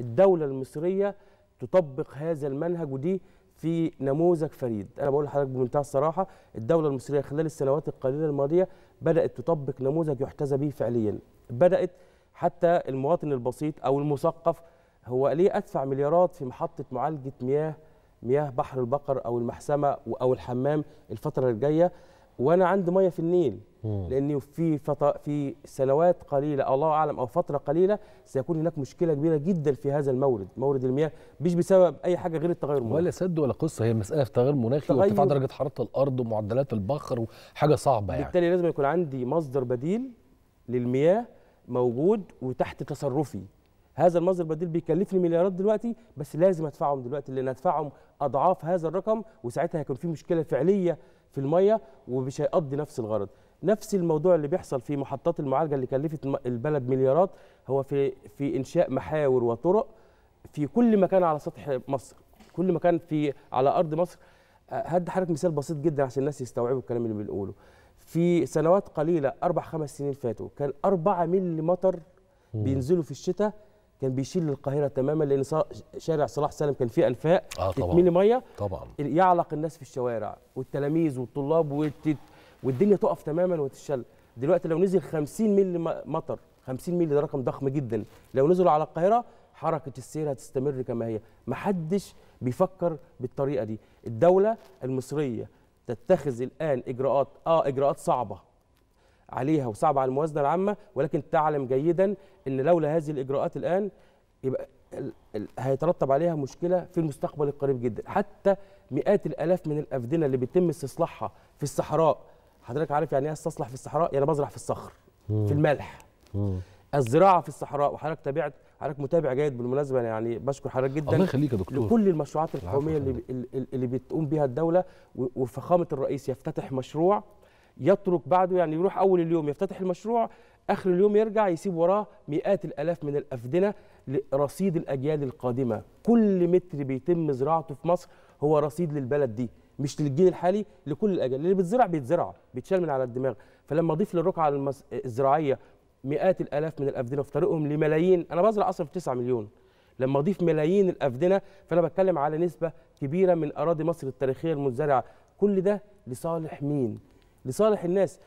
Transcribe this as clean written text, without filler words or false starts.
الدولة المصرية تطبق هذا المنهج، ودي في نموذج فريد. أنا بقول لحضرتك بمنتهى الصراحة، الدولة المصرية خلال السنوات القليلة الماضية بدأت تطبق نموذج يحتذى به فعليا. بدأت حتى المواطن البسيط أو المثقف، هو ليه أدفع مليارات في محطة معالجة مياه بحر البقر أو المحسمة أو الحمام الفترة الجاية وأنا عندي مياه في النيل؟ لأن في سنوات قليلة الله أعلم أو فترة قليلة سيكون هناك مشكلة كبيرة جدا في هذا المورد، مورد المياه، مش بسبب أي حاجة غير التغير المناخي ولا سد ولا قصة، هي مسألة تغير مناخي وارتفاع درجة حرارة الأرض ومعدلات البخار وحاجة صعبة يعني. بالتالي لازم يكون عندي مصدر بديل للمياه موجود وتحت تصرفي. هذا المصدر البديل بيكلفني مليارات دلوقتي، بس لازم ادفعهم دلوقتي، لان ادفعهم اضعاف هذا الرقم وساعتها هيكون في مشكله فعليه في الميه ومش هيقضي نفس الغرض. نفس الموضوع اللي بيحصل في محطات المعالجه اللي كلفت البلد مليارات، هو في انشاء محاور وطرق في كل مكان على سطح مصر، كل مكان على ارض مصر. هدي حضرتك مثال بسيط جدا عشان الناس يستوعبوا الكلام اللي بنقوله. في سنوات قليله 4 5 سنين فاتوا كان 4 ملم مطر بينزلوا في الشتاء، كان بيشيل القاهرة تماما، لأن شارع صلاح سالم كان فيه أنفاق تتملي مية طبعا، يعلق الناس في الشوارع والتلاميذ والطلاب والدنيا تقف تماما وتتشل. دلوقتي لو نزل 50 مللي مطر، 50 مللي ده رقم ضخم جدا، لو نزلوا على القاهرة حركة السير هتستمر كما هي، محدش بيفكر بالطريقة دي. الدولة المصرية تتخذ الآن إجراءات إجراءات صعبة عليها وصعب على الموازنه العامه، ولكن تعلم جيدا ان لولا هذه الاجراءات الان يبقى هيترتب عليها مشكله في المستقبل القريب جدا. حتى مئات الالاف من الافدنه اللي بيتم استصلاحها في الصحراء، حضرتك عارف يعني ايه استصلح في الصحراء؟ يعني بزرع في الصخر، في الملح، الزراعه في الصحراء. وحضرتك تابعت، حضرتك متابع جيد بالمناسبه، يعني بشكر حضرتك جدا، الله يخليك يا دكتور، لكل المشروعات القوميه اللي بتقوم بها الدوله. وفخامه الرئيس يفتتح مشروع يترك بعده، يعني يروح أول اليوم يفتتح المشروع، آخر اليوم يرجع يسيب وراه مئات الآلاف من الأفدنة لرصيد الأجيال القادمة. كل متر بيتم زراعته في مصر هو رصيد للبلد دي، مش للجيل الحالي، لكل الأجيال. اللي بيتزرع بيتشال من على الدماغ. فلما أضيف للرقعة الزراعية مئات الآلاف من الأفدنة في طريقهم لملايين، أنا بزرع أصلا في 9 مليون، لما أضيف ملايين الأفدنة فأنا بتكلم على نسبة كبيرة من أراضي مصر التاريخية المزرعة. كل ده لصالح مين؟ لصالح الناس